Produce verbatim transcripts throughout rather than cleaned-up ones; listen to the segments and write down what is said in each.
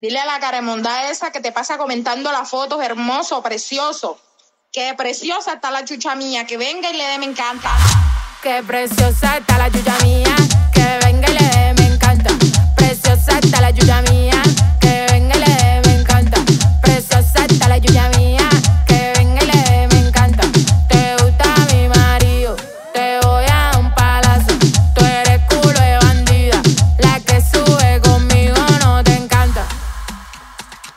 Dile a la caremondá esa que te pasa comentando las fotos, hermoso, precioso. Que preciosa está la chucha mía, que venga y le dé, me encanta. Que preciosa está la chucha mía, que venga y le dé, me encanta. Preciosa está la chucha mía, que venga y le dé, me encanta. Preciosa está la chucha mía, que venga y le dé, me encanta. Te gusta mi marido, te voy a dar un palazo. Tú eres culo de bandida, la que sube conmigo no te encanta.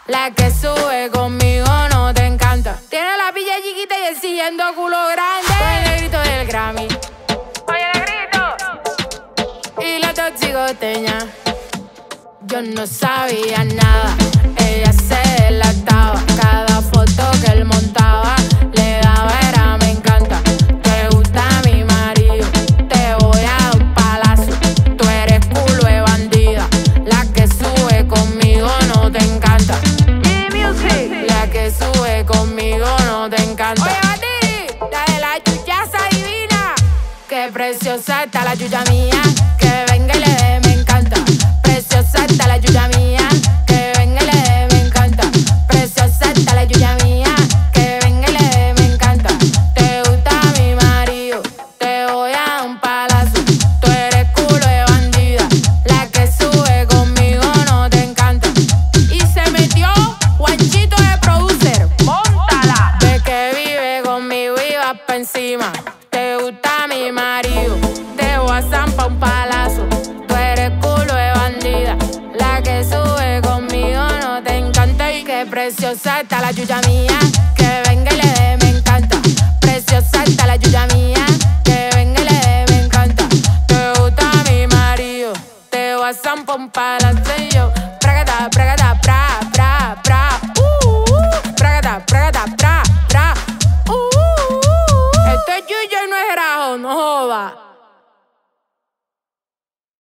La que sube conmigo no te encanta. Tiene la pilla chiquita y el siguiendo culo grande. Oye, el grito del Grammy, oye, el grito. Y la toxicosteña. Yo no sabía nada, ella se delataba. Cada foto que él montaba, le daba era me encanta. Te gusta mi marido, te voy a dar un palazo. Tú eres culo de bandida, la que sube conmigo no te encanta. Music. La que sube conmigo no te encanta. Oye, Mati, la de la chuchaza divina. Qué preciosa está la chucha mía, que venga y le dé, me encanta. Preciosa está la chucha mía, que venga y le dé, me encanta. Preciosa está la chucha mía, que venga y le dé, me encanta. Te gusta mi marido, te voy a dar un palazo. Tú eres culo de bandida, la que sube conmigo no te encanta. Y se metió Juanchito de producer, móntala. De que vive conmigo y vas pa' encima. Te gusta mi marido, te voy a zampar un palazo. Tú eres culo de bandida, la que sube conmigo no te encanta. Y qué preciosa está la chucha mía, que venga y le dé, me encanta. Preciosa está la chucha mía, que venga y le dé, me encanta. Te gusta mi marido, te voy a zampar un palazo. Y yo, prácata, prácata, pra, pra, pra. Uh, uh, uh, prácata, prácata, pra, pra. Uh, uh, uh, uh. Esto es yuyo y no es grajo, no joda.